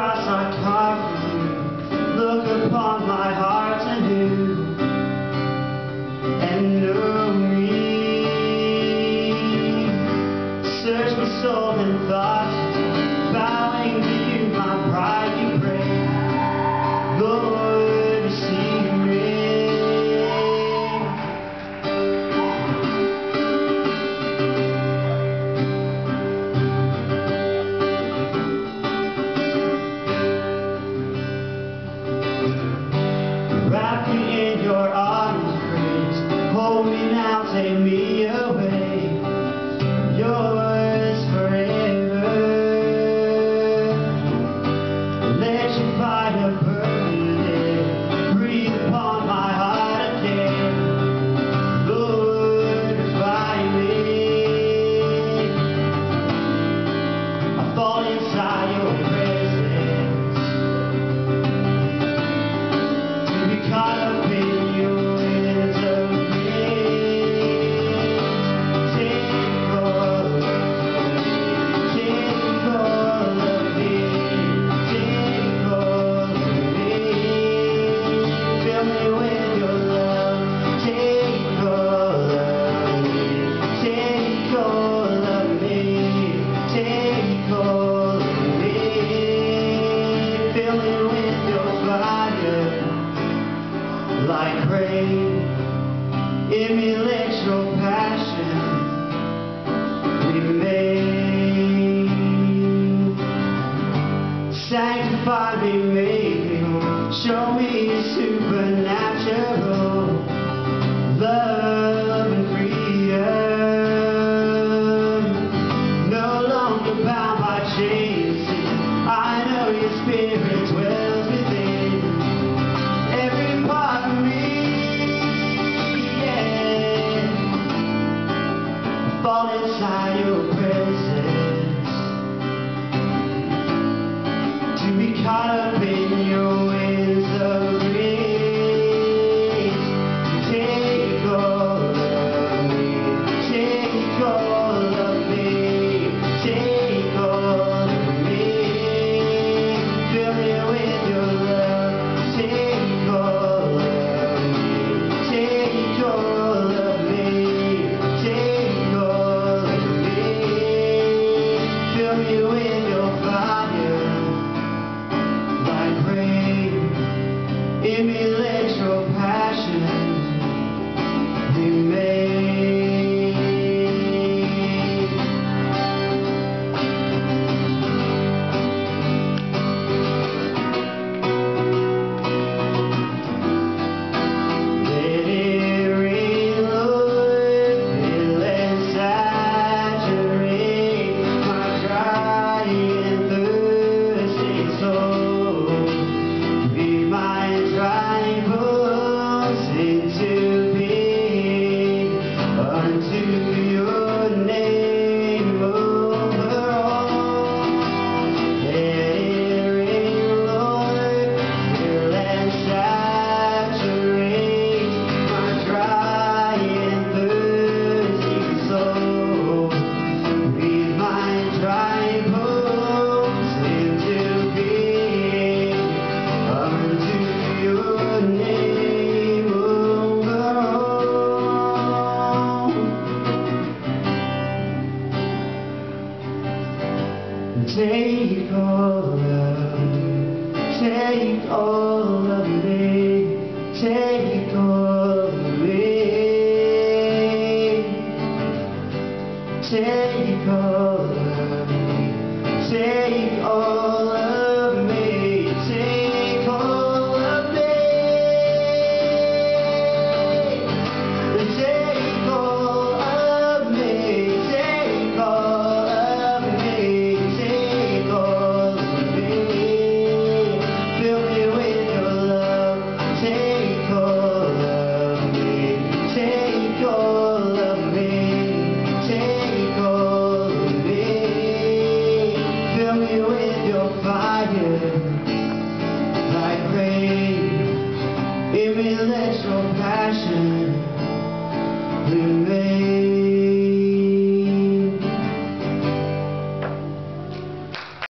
price I carve for you. Look upon my heart anew and know me. Search my soul and thoughts, bowing to you, my pride you pray. Lord, receive me. Wrap me in your arms, grace. Hold me now, take me away. Like rain, emulate your passion, remain. Sanctify me, make me whole. Show me supernatural love and freedom. No longer bound by chains, I know your spirit dwells within. Fall inside your presence, to be caught up in your winds of grace. Take all of me, take all of me. Fill me with your love, take all of me, take all of me. Emulate your passion, remain. Let it rain, Lord, fill and saturate my dry and thirsty soul. Be my rivals into being, unto your name over all. Let it rain, Lord, fill and saturate my dry and thirsty soul. Breathe my dry bones into being, unto your name, oh Lord. Take all of me, take all of me, take all of me. Take all of me, take all of me, take all of me. Take all of me, take all of me, take all of me. Fill me with your love, take all of me, take all of me, take all of me. Fill me with your fire, like rain, emulate your passion. Remain.